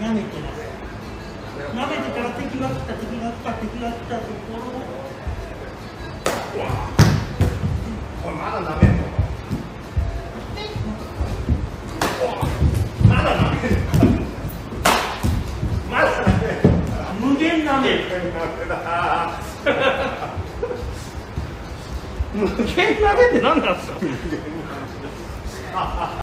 舐めてます。舐めてから敵が来た、敵が来た、敵が来たところを。これまだ舐めるの？まだ舐める？まだ舐める？無限舐める。無限舐めって何なんですか？